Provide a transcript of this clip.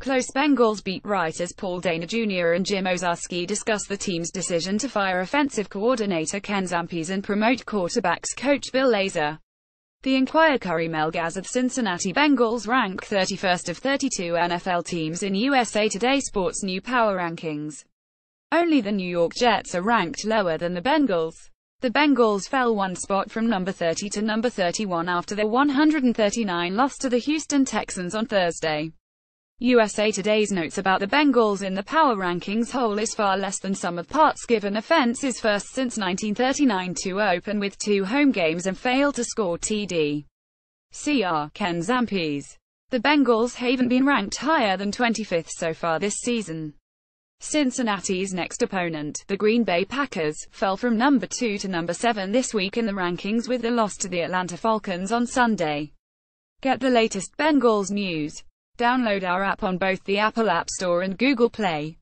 Close Bengals beat writers Paul Dana Jr. and Jim Ozarski discuss the team's decision to fire offensive coordinator Ken Zampese and promote quarterbacks coach Bill Lazor. The Inquirer. Curry Melgaz of Cincinnati Bengals rank 31st of 32 NFL teams in USA Today Sports New Power Rankings. Only the New York Jets are ranked lower than the Bengals. The Bengals fell one spot from number 30 to number 31 after their 139 loss to the Houston Texans on Thursday. USA Today's notes about the Bengals in the power rankings hole is far less than some of parts given. Offense is first since 1939 to open with two home games and fail to score TD. Cr. Ken Zampese. The Bengals haven't been ranked higher than 25th so far this season. Cincinnati's next opponent, the Green Bay Packers, fell from number 2 to number 7 this week in the rankings with the loss to the Atlanta Falcons on Sunday. Get the latest Bengals news. Download our app on both the Apple App Store and Google Play.